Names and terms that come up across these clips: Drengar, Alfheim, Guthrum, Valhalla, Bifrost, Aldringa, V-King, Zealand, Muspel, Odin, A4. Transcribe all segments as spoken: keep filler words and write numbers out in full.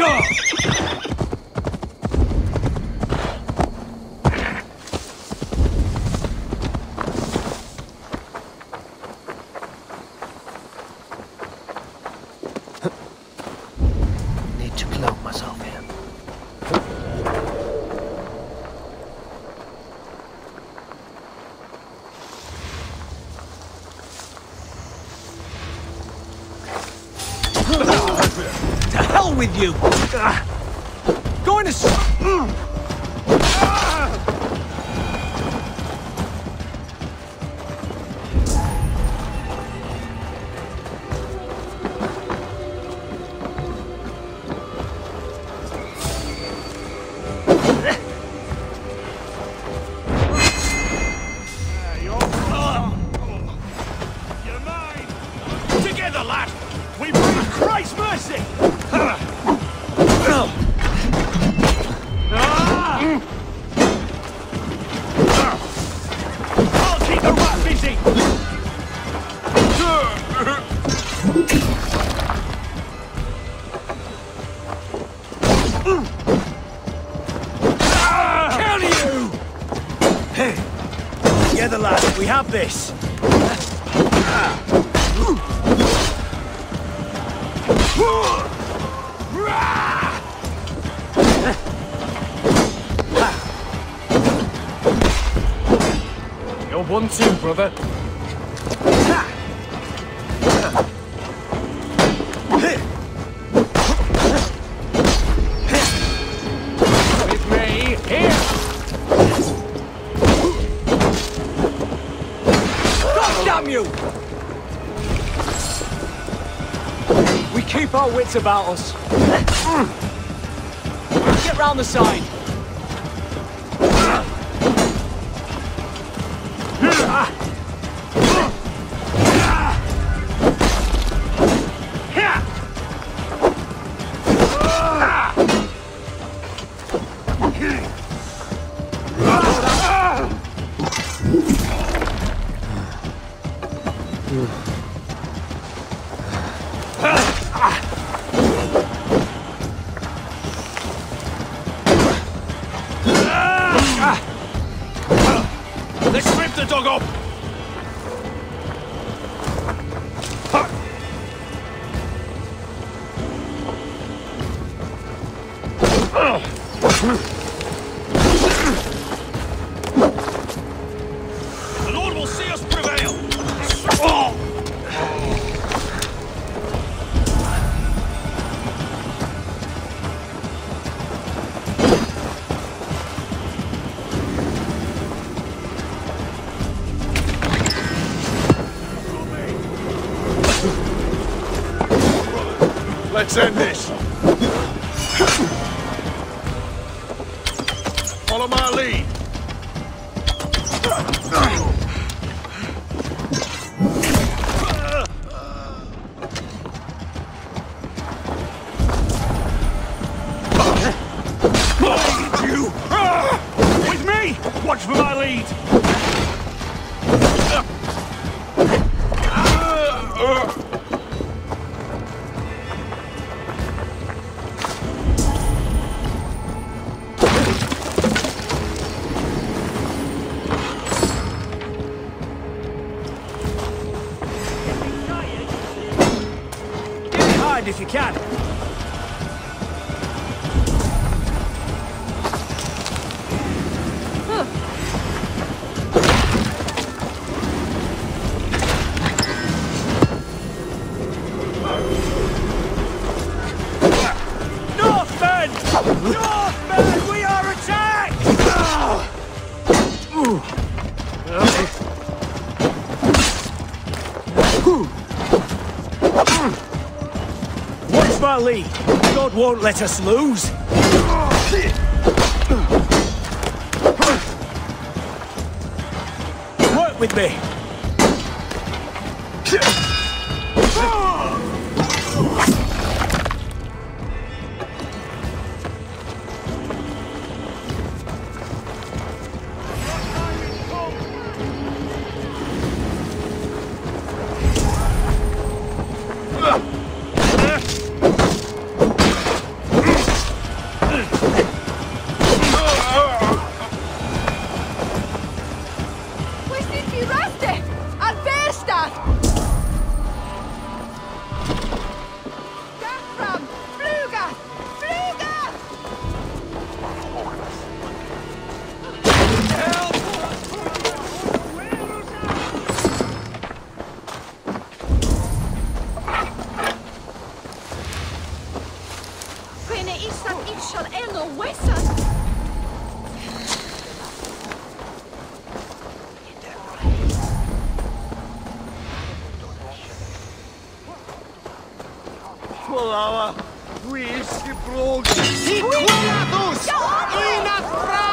job! Need to clothe myself here. To hell with you! Going to s- this. You're one too, brother. Our wits about us. Get round the side. Let's end this. Follow my lead. You with me? Watch for my lead. God won't let us lose. Work with me. shall end our wasteland. Слава, вышли проги. И куда дус? И направо.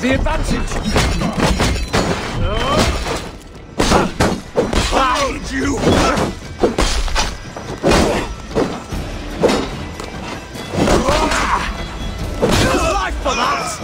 The advantage! Hide you! There's life for that!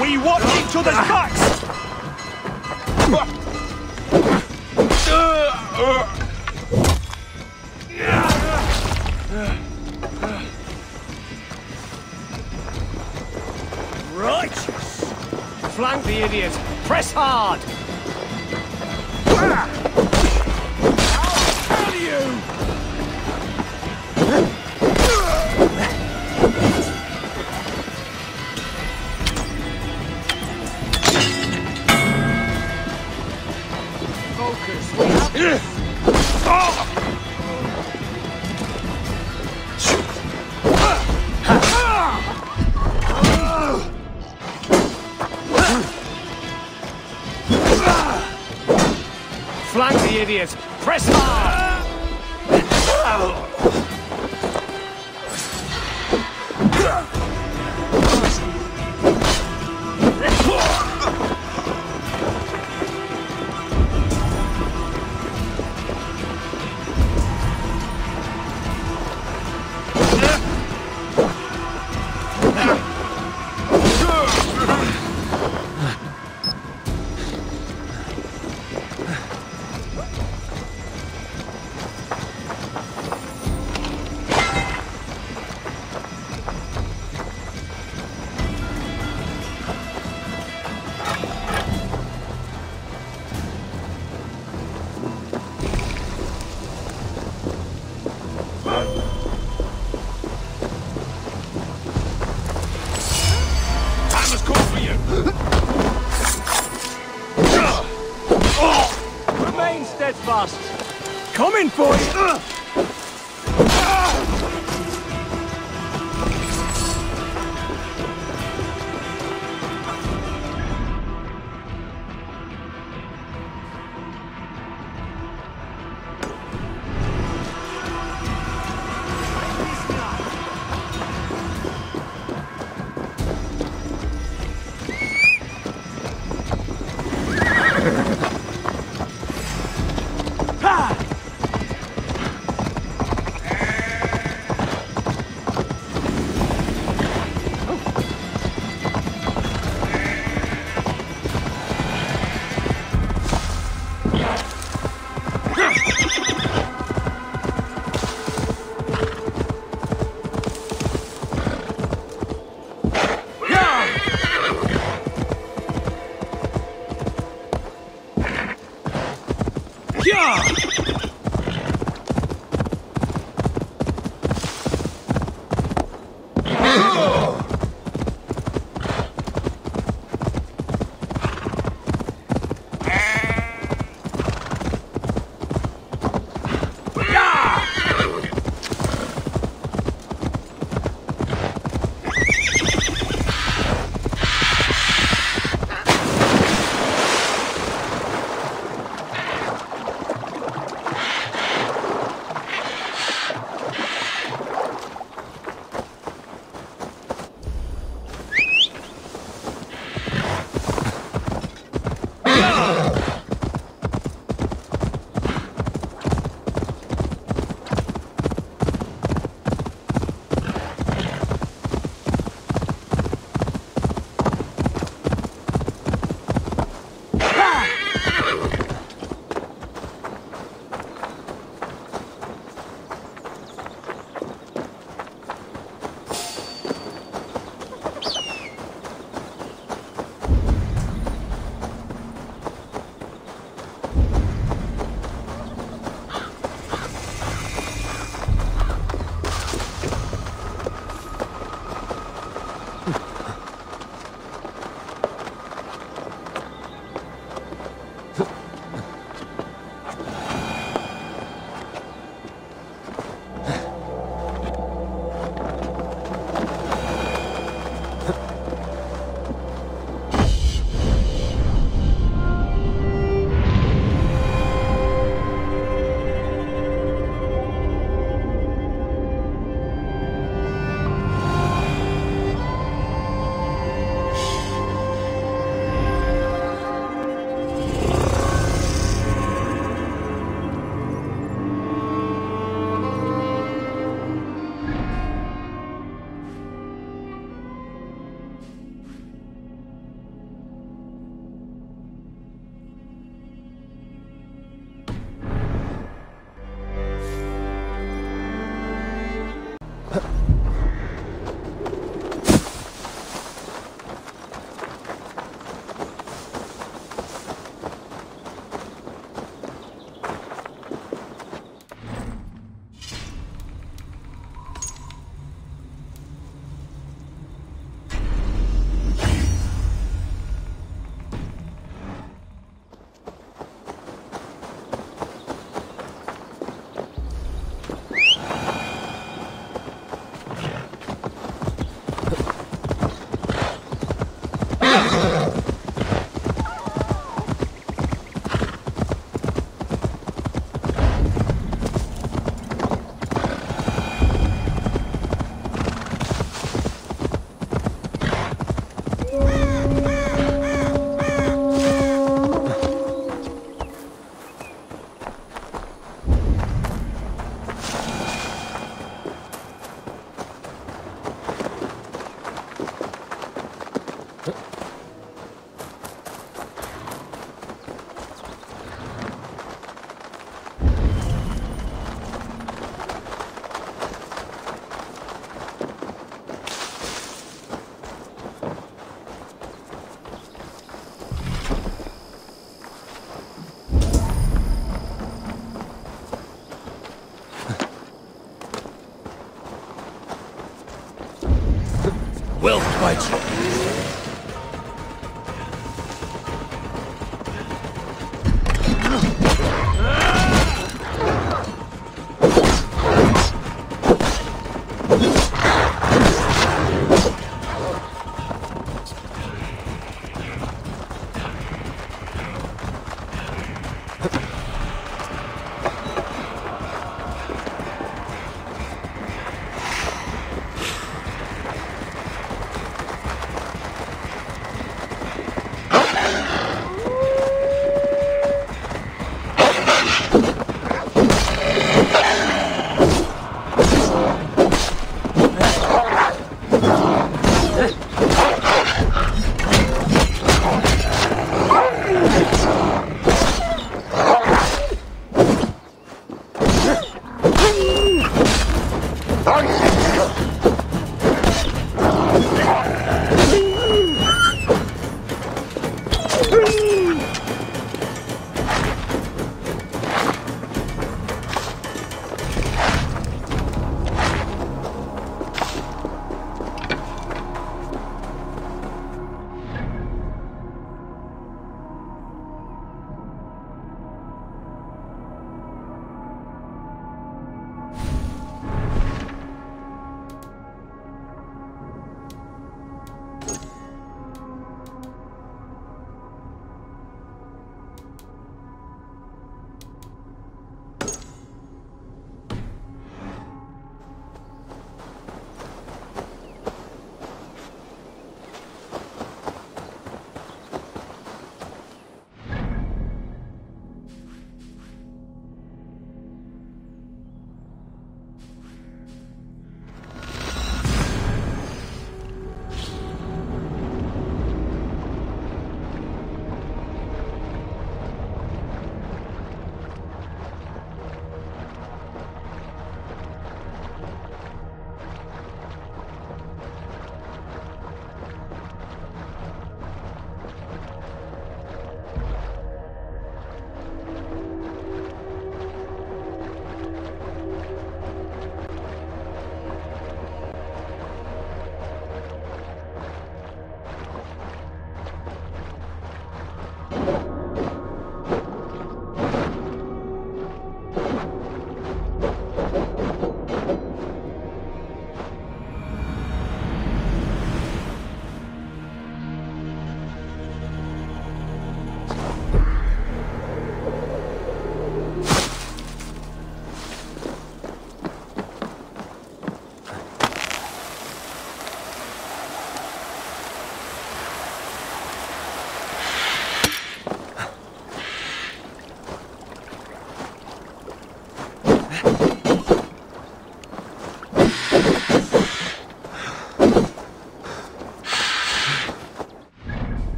We want each other's backs! Righteous! Flank the idiot! Press hard! I'll tell you! idiots! Press on! Coming for you! Uh. will fight you.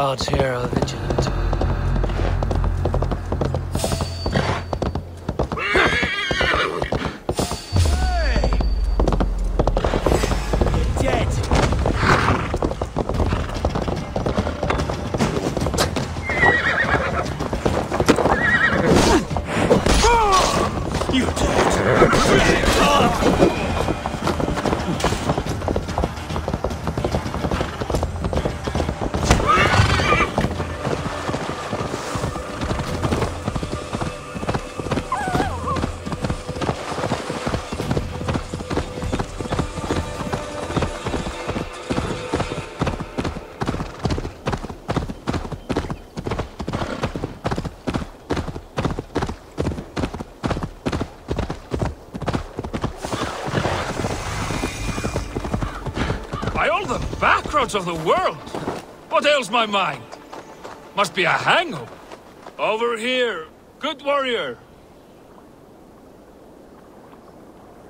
Gods here are vigilant. Hey! You're dead. You're dead. You're dead. all the back roads of the world. What ails my mind? Must be a hangover. Over here, good warrior.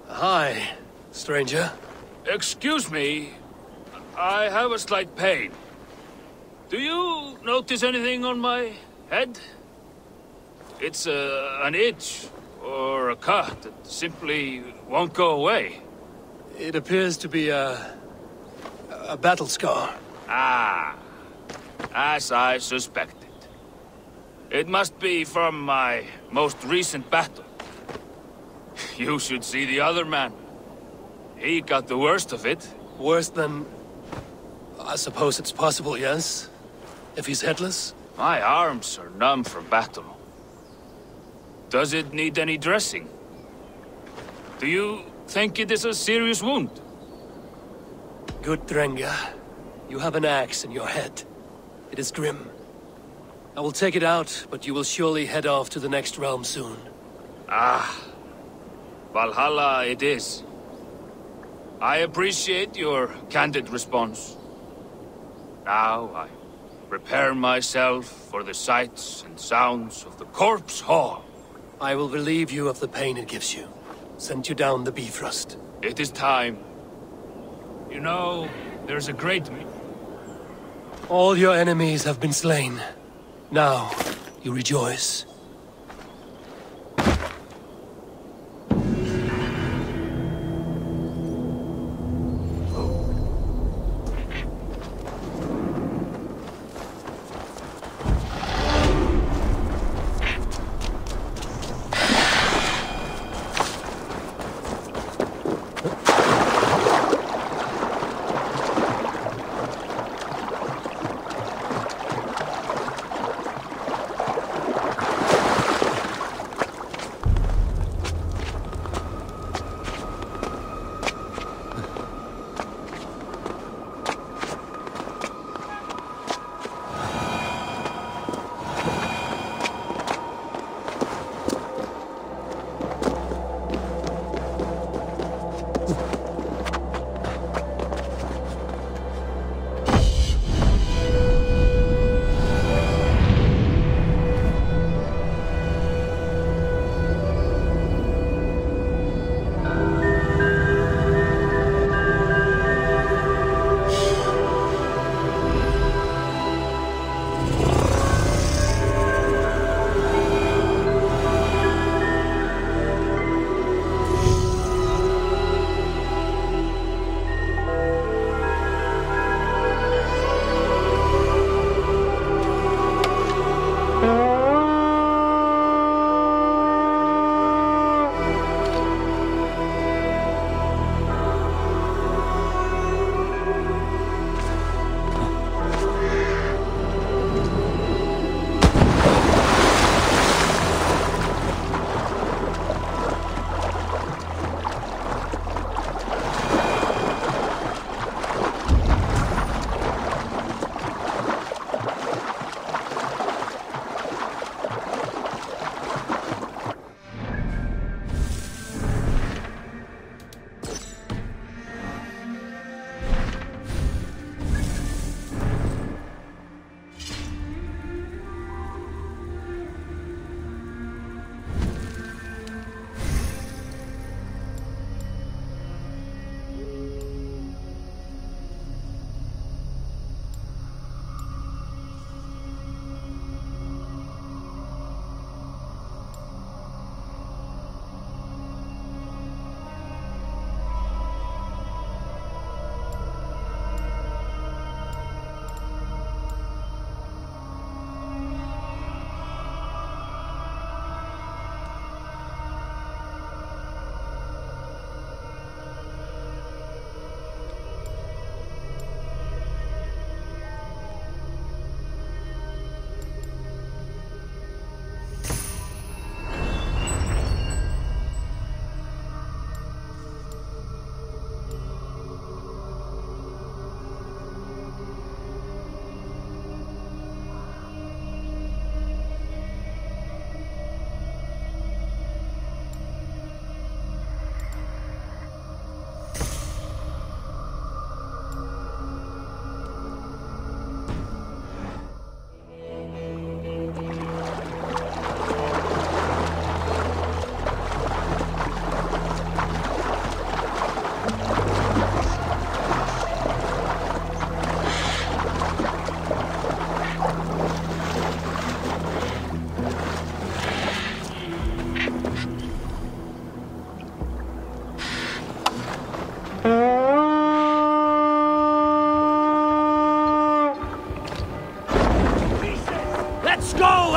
Hi, stranger. Excuse me, I have a slight pain. Do you notice anything on my head? It's uh, an itch or a cut that simply won't go away. It appears to be a... a battle scar. Ah, as I suspected. It must be from my most recent battle. You should see the other man. He got the worst of it. Worse than... I suppose it's possible, yes? If he's headless? My arms are numb from battle. Does it need any dressing? Do you think it is a serious wound? Good Drengar, you have an axe in your head. It is grim. I will take it out, but you will surely head off to the next realm soon. Ah, Valhalla it is. I appreciate your candid response. Now I prepare myself for the sights and sounds of the Corpse Hall. I will relieve you of the pain it gives you. Send you down the Bifrost. It is time. You know, there's a great... All your enemies have been slain. Now, you rejoice.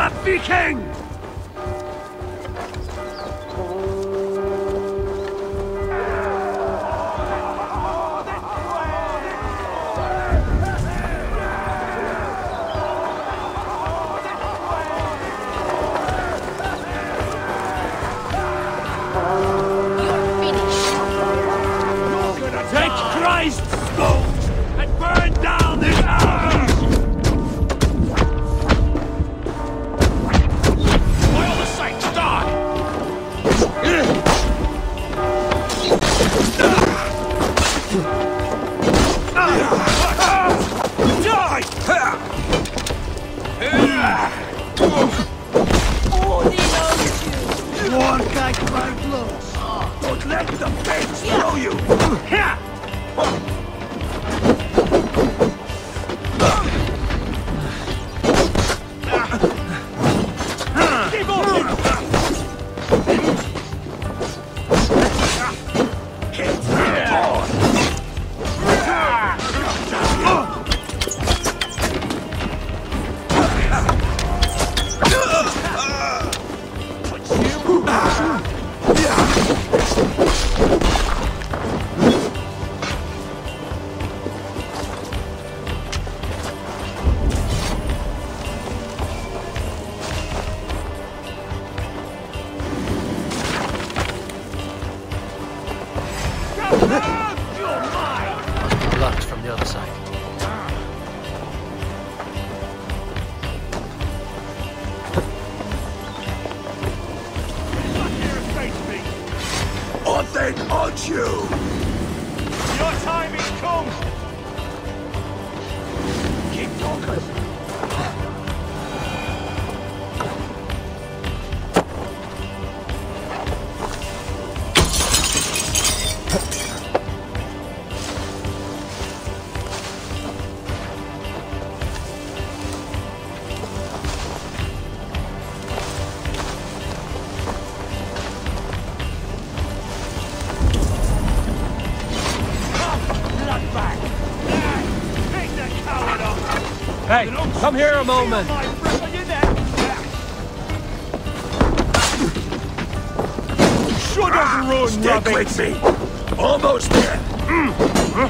up, V-King! Hey, come here a moment! Sure doesn't ruin stick nothing. With me! Almost there! Mm. Huh?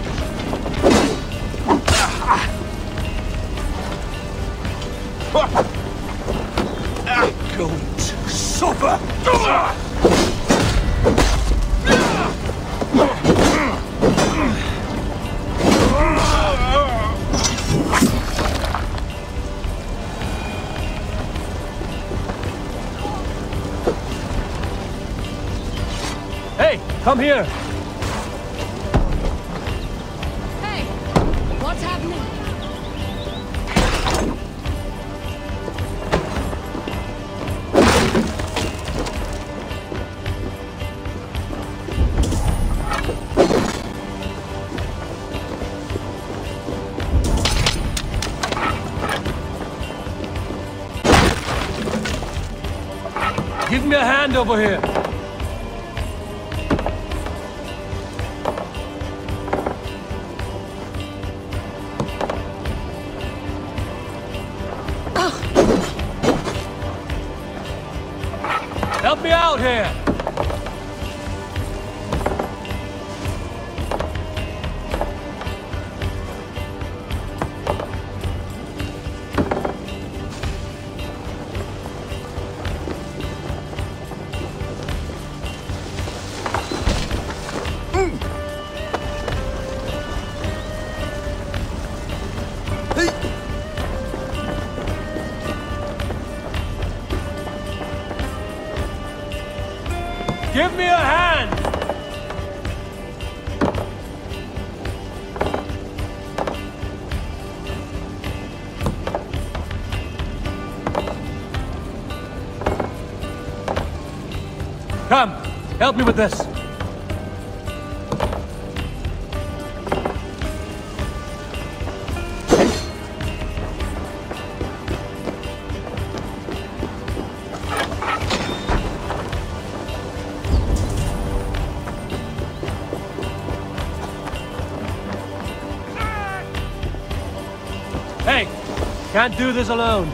Come here! Hey! What's happening? Give me a hand over here! Help me with this. Hey, can't do this alone.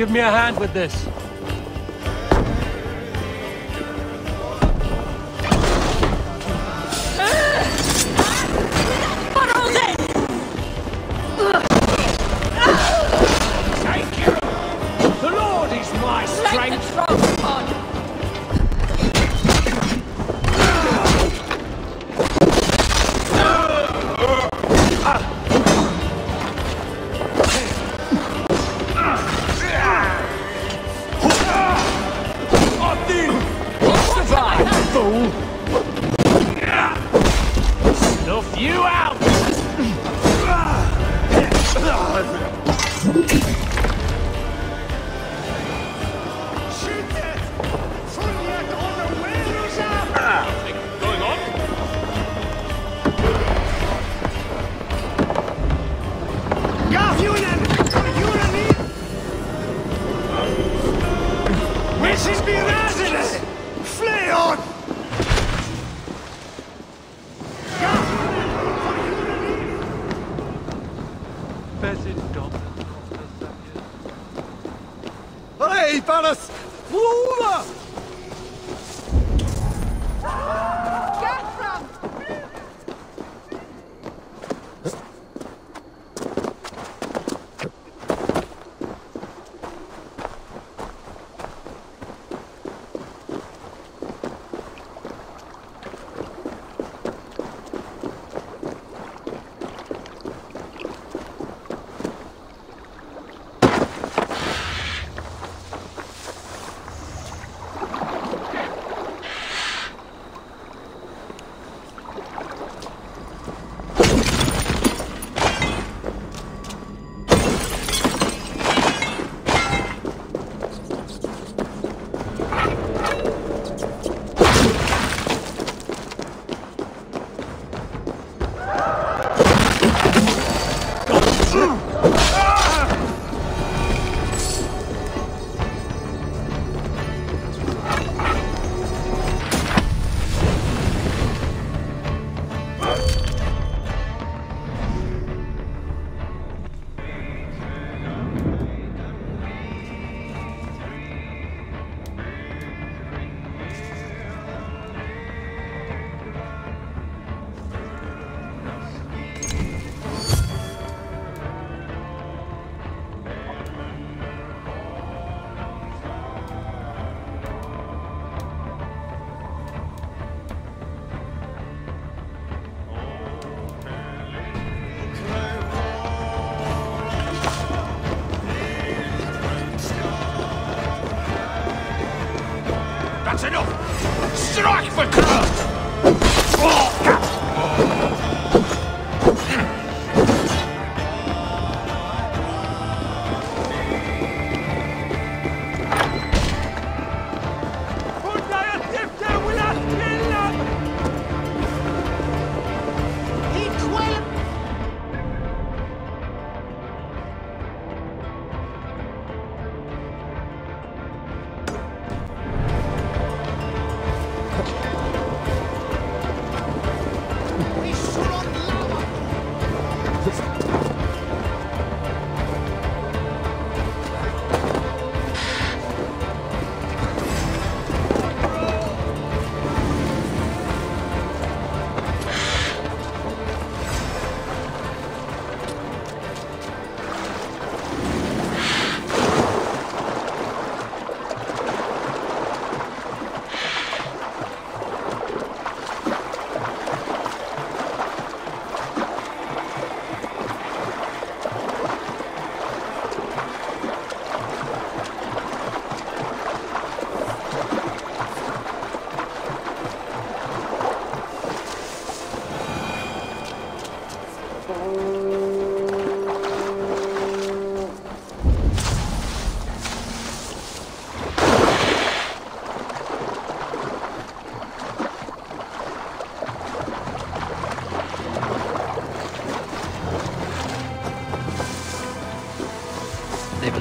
Give me a hand with this.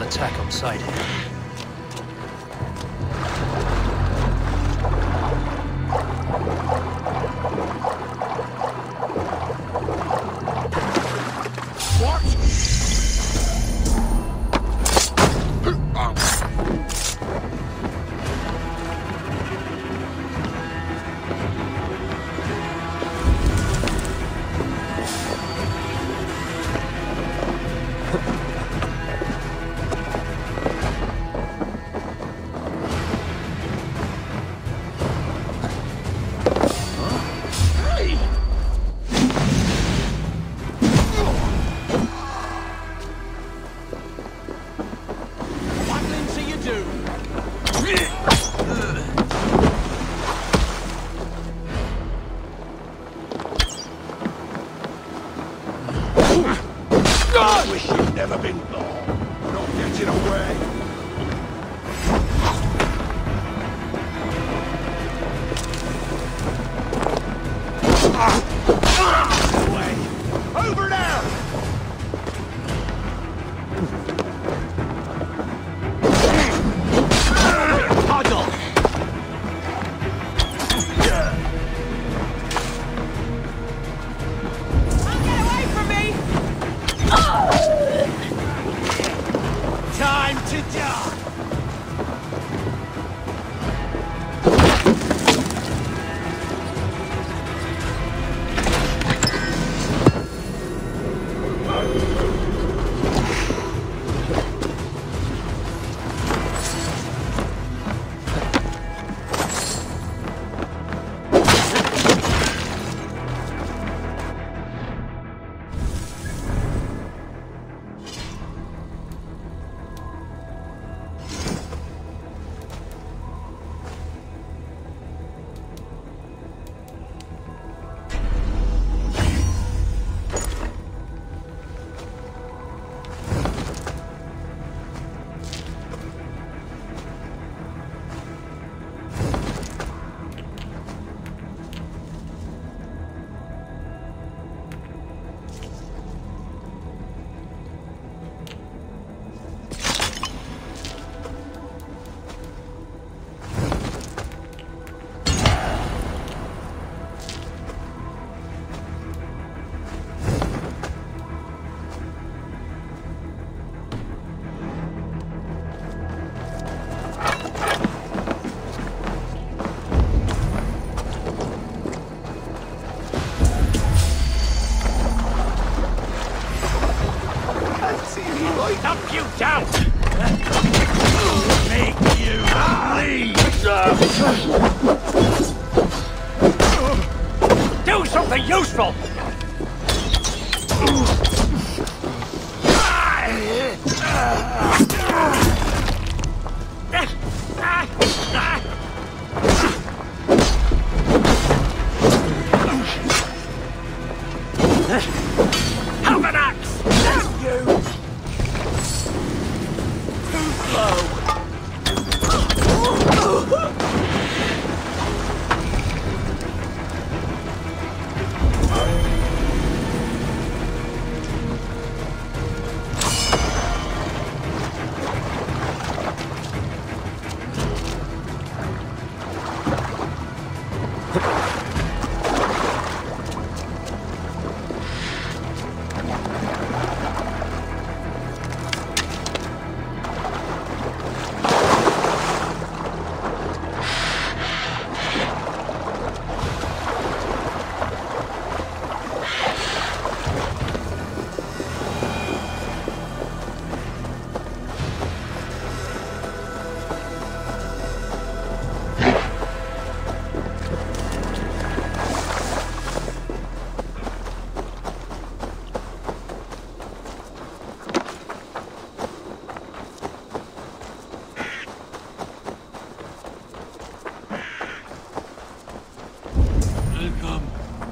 attack on sight.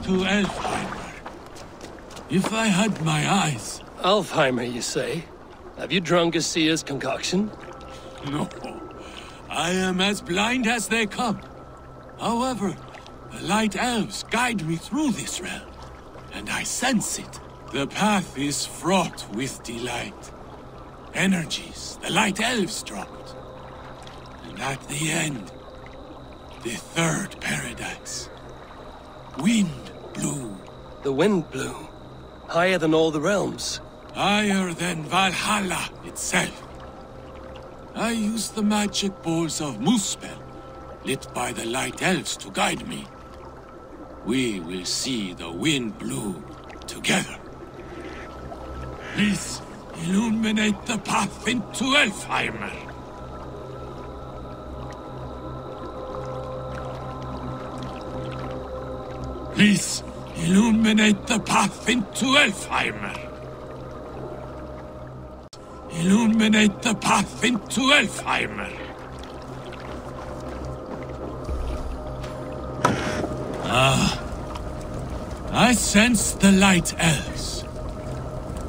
Alfheimer. If I had my eyes... Alfheimer, you say? Have you drunk a seer's concoction? No. I am as blind as they come. However, the light elves guide me through this realm, and I sense it. The path is fraught with delight. energies the Light Elves dropped. And at the end, the third paradox. Wind blew. The wind blew? Higher than all the realms? Higher than Valhalla itself. I used the magic balls of Muspel, lit by the Light Elves, to guide me. We will see the wind blew together. Please, illuminate the path into Alfheim. Please, illuminate the path into Alfheim. Illuminate the path into Alfheim. Ah. I sense the Light Elves.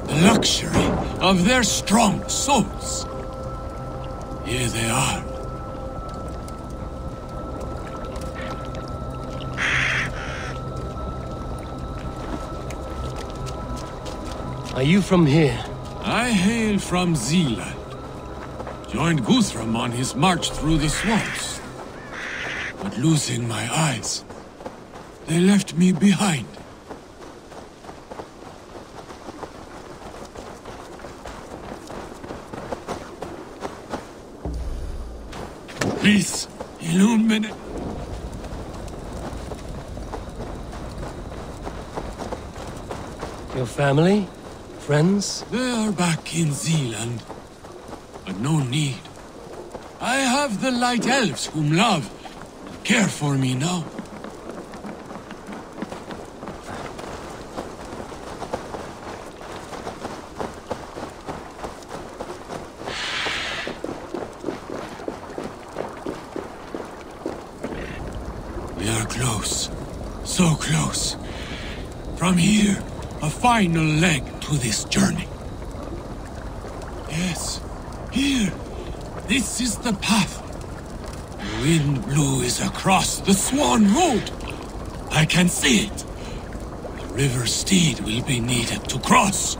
The luxury of their strong souls. Here they are. Are you from here? I hail from Zealand. Joined Guthrum on his march through the swamps. But losing my eyes, they left me behind. Please, illuminate. Your family? Friends? They are back in Zealand, but no need. I have the Light Elves whom love and care for me now. We are close, so close. From here, a final leg to this journey. Yes, here. This is the path. The wind blew is across the Swan Road. I can see it. The river steed will be needed to cross.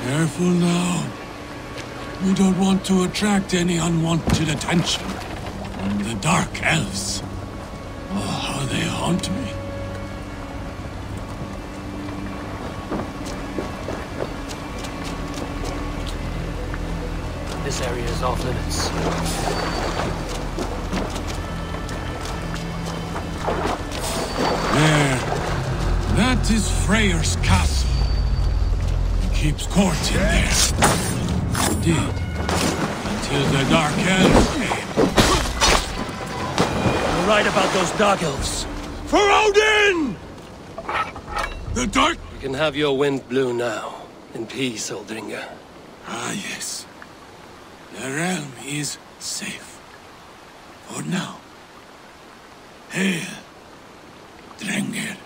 Careful now. You don't want to attract any unwanted attention from the Dark Elves. Oh, how they haunt me. This area is off limits. There. That is Freyr's castle. Keeps court in there. Indeed. Until the Dark Elves came. You're right about those Dark Elves. For Odin! The Dark... You can have your wind blew now. In peace, Aldringa. Ah, yes. The realm is safe. For now. Hail, Drengar.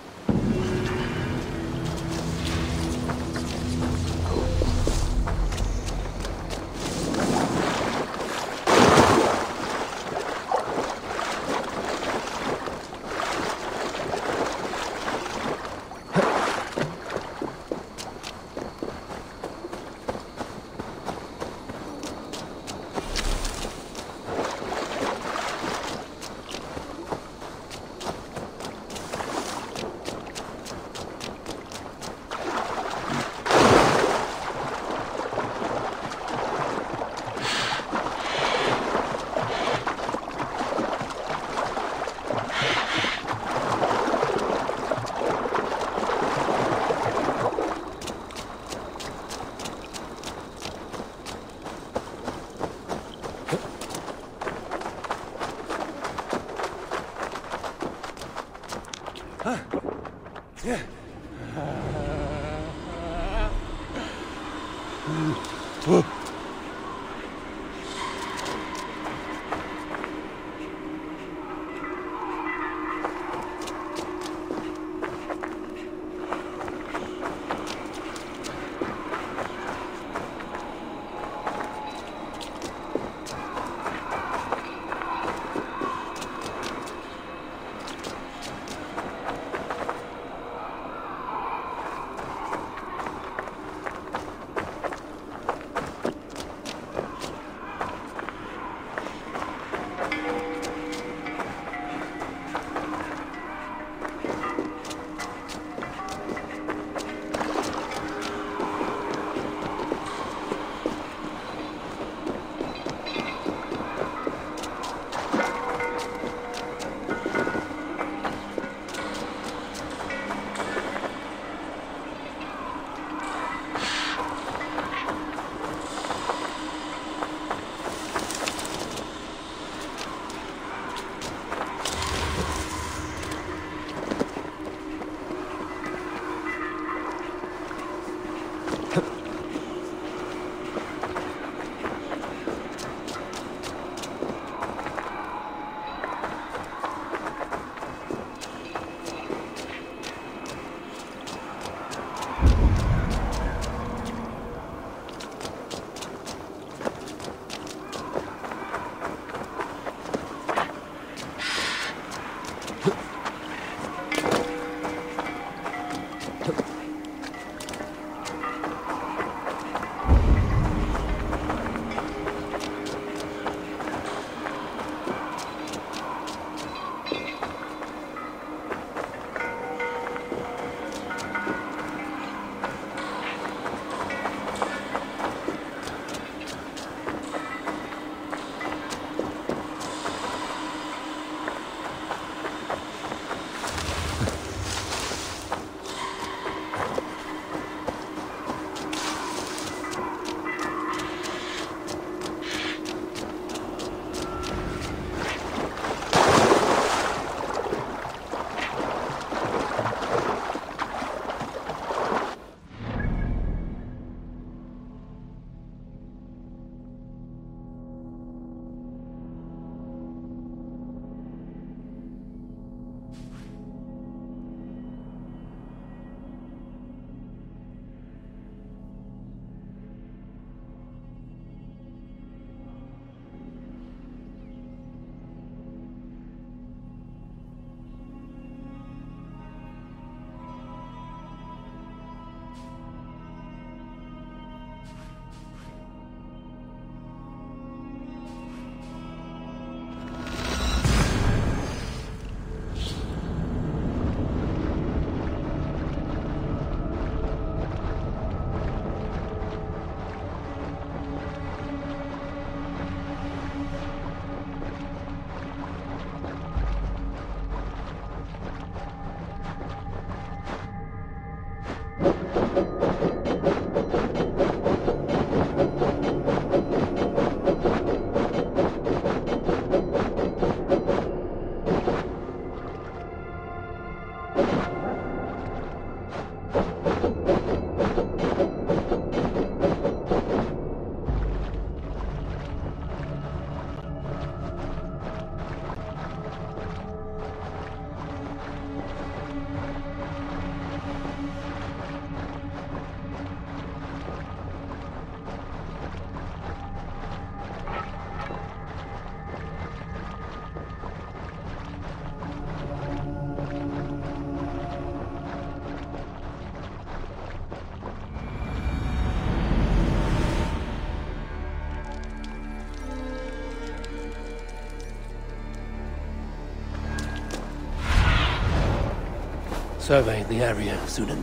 Survey the area, Sunan.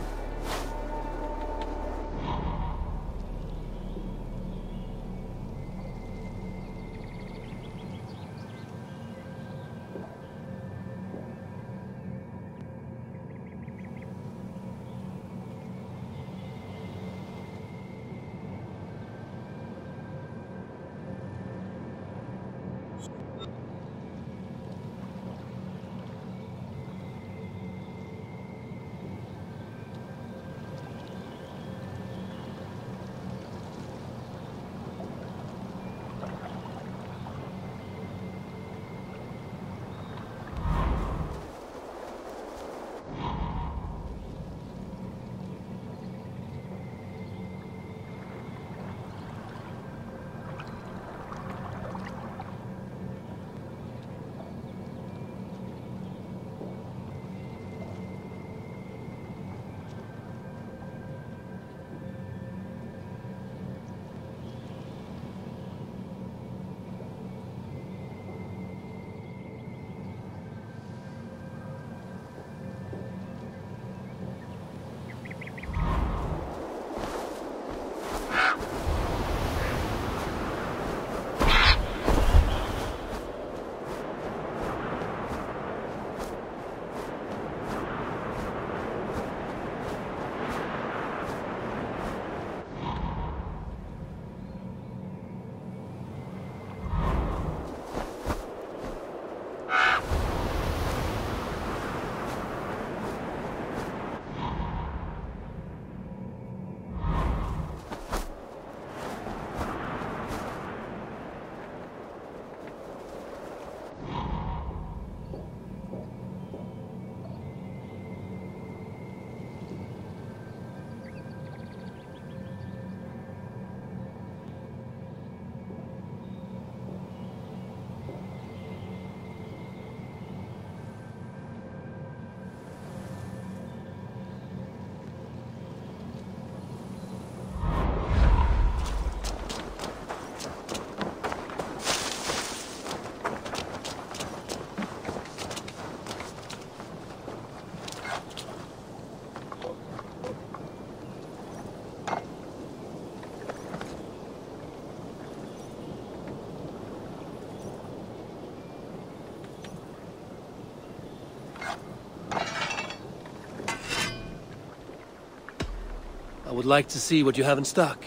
I would like to see what you have in stock.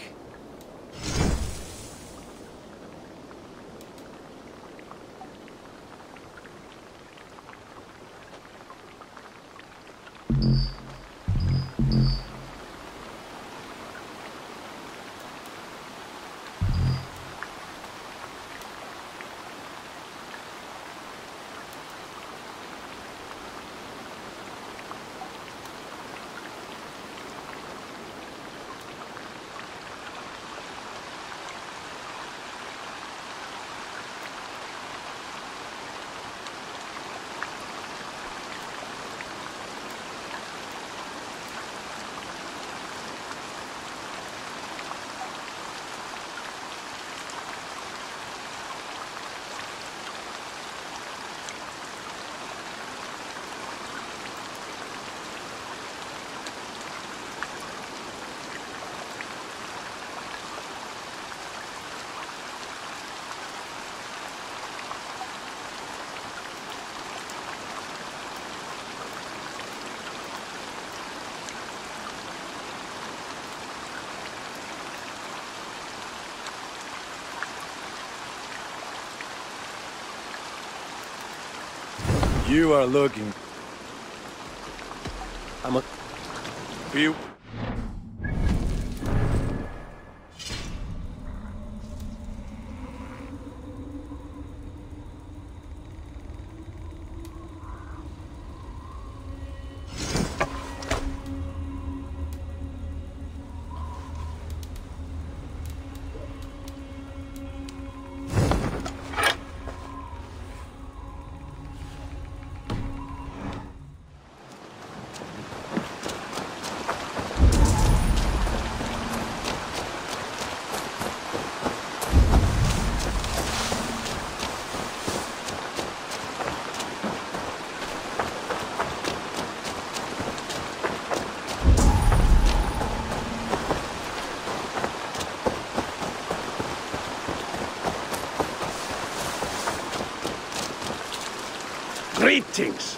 You are looking. I'm a... For you. Greetings.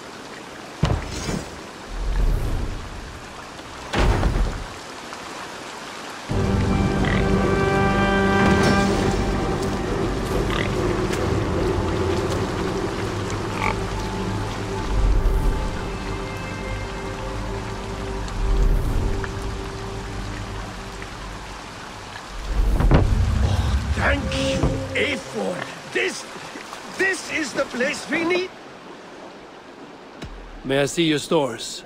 May I see your stores?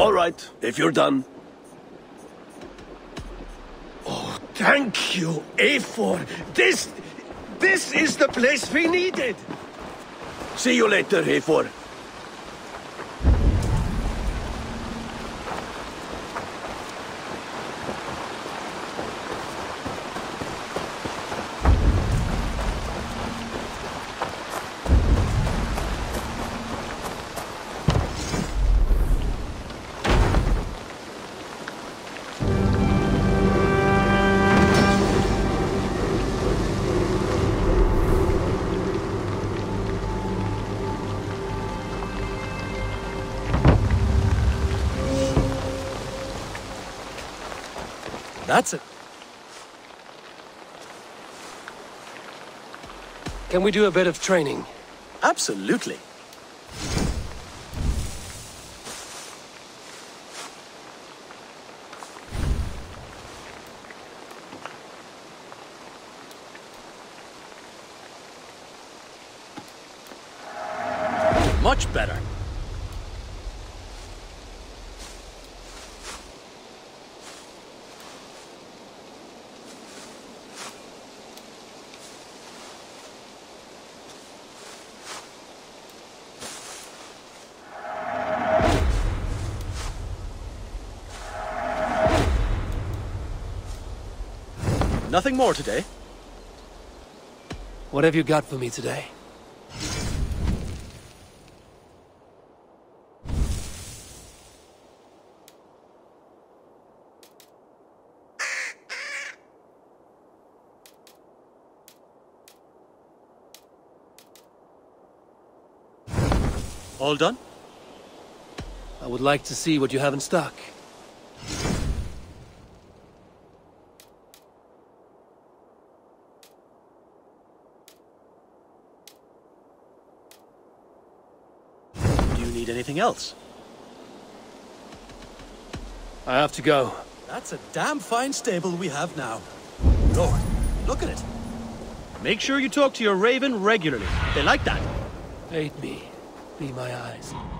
All right, if you're done. Oh, thank you, A four. This... this is the place we needed. See you later, A four. That's it. Can we do a bit of training? Absolutely. Much better. Nothing more today. What have you got for me today? All done? I would like to see what you have in stock. Else. I have to go. That's a damn fine stable we have now. Lord, look at it. Make sure you talk to your raven regularly. They like that. Aid me. Be my eyes.